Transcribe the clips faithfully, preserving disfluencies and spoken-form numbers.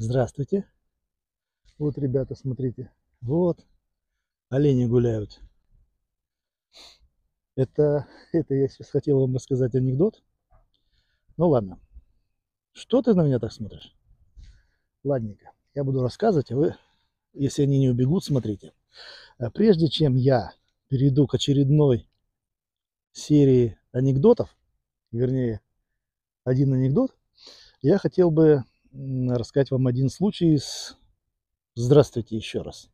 Здравствуйте. Вот, ребята, смотрите. Вот. Олени гуляют. Это, это я сейчас хотел вам рассказать анекдот. Ну ладно. Что ты на меня так смотришь? Ладненько. Я буду рассказывать, а вы, если они не убегут, смотрите. Прежде чем я перейду к очередной серии анекдотов, вернее, один анекдот, я хотел бы рассказать вам один случай из... Здравствуйте еще раз.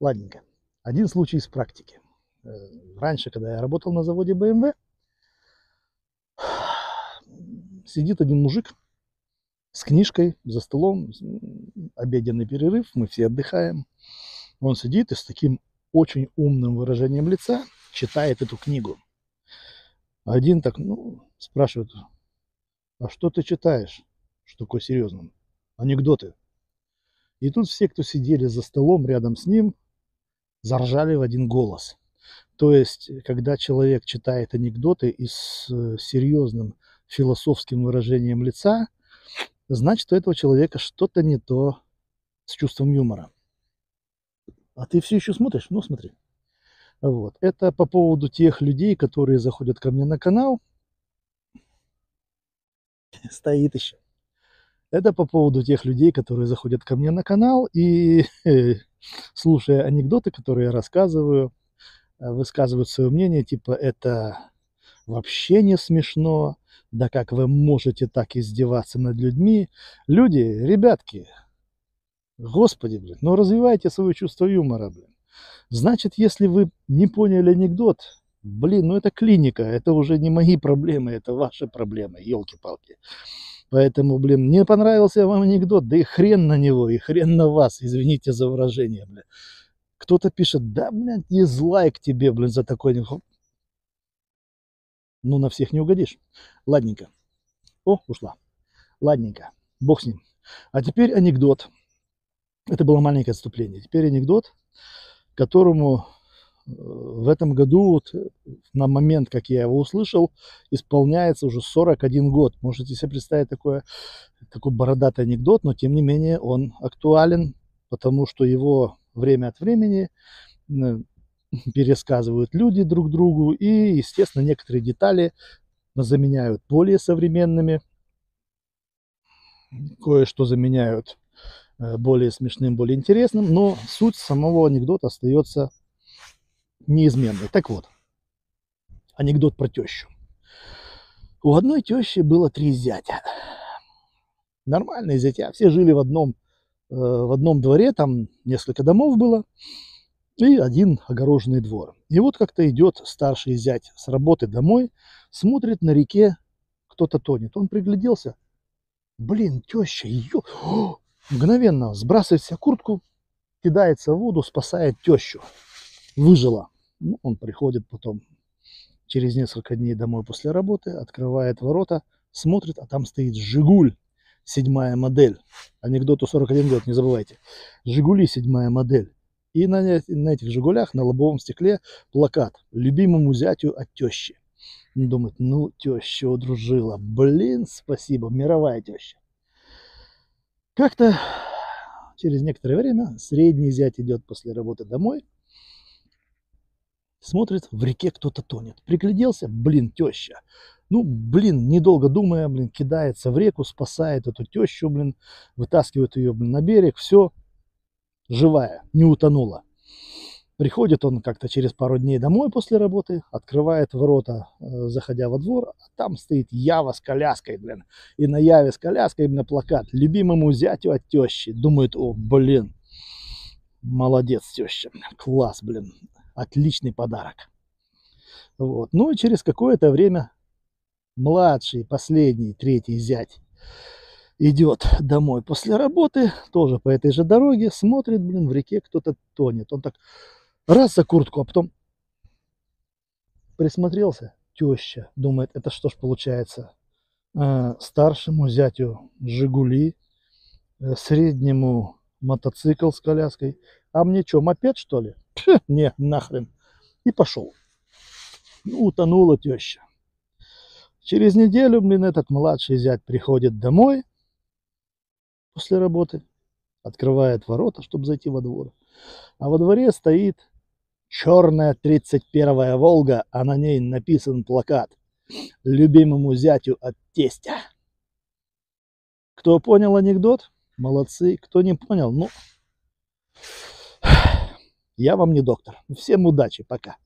Ладненько. Один случай из практики. Раньше, когда я работал на заводе бэ эм вэ, сидит один мужик с книжкой за столом, обеденный перерыв, мы все отдыхаем. Он сидит и с таким очень умным выражением лица читает эту книгу. Один так, ну, спрашивает: а что ты читаешь? Что такое серьезное? Анекдоты. И тут все, кто сидели за столом рядом с ним, заржали в один голос. То есть, когда человек читает анекдоты и с серьезным философским выражением лица, значит, у этого человека что-то не то с чувством юмора. А ты все еще смотришь? Ну, смотри. Вот. Это по поводу тех людей, которые заходят ко мне на канал. Стоит еще. Это по поводу тех людей, которые заходят ко мне на канал и, слушая анекдоты, которые я рассказываю, высказывают свое мнение, типа, это вообще не смешно, да как вы можете так издеваться над людьми. Люди, ребятки, господи, блин, ну развивайте свое чувство юмора, блин. Значит, если вы не поняли анекдот, блин, ну это клиника, это уже не мои проблемы, это ваши проблемы, елки-палки. Поэтому, блин, не понравился вам анекдот, да и хрен на него, и хрен на вас, извините за выражение, блин. Кто-то пишет: да, блин, дизлайк тебе, блин, за такой анекдот. Ну, на всех не угодишь. Ладненько. О, ушла. Ладненько, бог с ним. А теперь анекдот. Это было маленькое отступление. Теперь анекдот, которому в этом году, вот, на момент, как я его услышал, исполняется уже сорок один год. Можете себе представить такое, такой бородатый анекдот, но тем не менее он актуален, потому что его время от времени пересказывают люди друг другу, и, естественно, некоторые детали заменяют более современными, кое-что заменяют более смешным, более интересным, но суть самого анекдота остается неизменный. Так вот, анекдот про тещу. У одной тещи было три зятя. Нормальные зятя. Все жили в одном, э, в одном дворе, там несколько домов было, и один огороженный двор. И вот как-то идет старший зять с работы домой, смотрит, на реке кто-то тонет. Он пригляделся. Блин, теща, ее... О! Мгновенно сбрасывает себе куртку, кидается в воду, спасает тещу. Выжила. Ну, он приходит потом через несколько дней домой после работы, открывает ворота, смотрит, а там стоит «Жигуль», седьмая модель. Анекдоту сорок один год, не забывайте. «Жигули», седьмая модель. И на, на этих «Жигулях» на лобовом стекле плакат «Любимому зятю от тещи». Он думает: ну, теща удружила. Блин, спасибо, мировая теща. Как-то через некоторое время средний зять идет после работы домой, смотрит, в реке кто-то тонет. Пригляделся, блин, теща. Ну, блин, недолго думая, блин, кидается в реку, спасает эту тещу, блин, вытаскивает ее, блин, на берег. Все, живая, не утонула. Приходит он как-то через пару дней домой после работы, открывает ворота, заходя во двор, а там стоит Ява с коляской, блин. И на Яве с коляской, блин, плакат «Любимому зятю от тещи». Думает: о, блин, молодец, теща, класс, блин. Отличный подарок. Вот. Ну и через какое-то время младший, последний, третий зять идет домой после работы, тоже по этой же дороге, смотрит, блин, в реке кто-то тонет. Он так раз за куртку, а потом присмотрелся, теща. Думает: это что ж получается? Старшему зятю «Жигули», среднему мотоцикл с коляской, а мне что, мопед, что ли? Пх, не, нахрен. И пошел. Ну, утонула теща. Через неделю, блин, этот младший зять приходит домой, после работы, открывает ворота, чтобы зайти во двор. А во дворе стоит черная тридцать первая Волга, а на ней написан плакат «Любимому зятю от тестя». Кто понял анекдот, молодцы. Кто не понял, ну, я вам не доктор. Всем удачи, пока.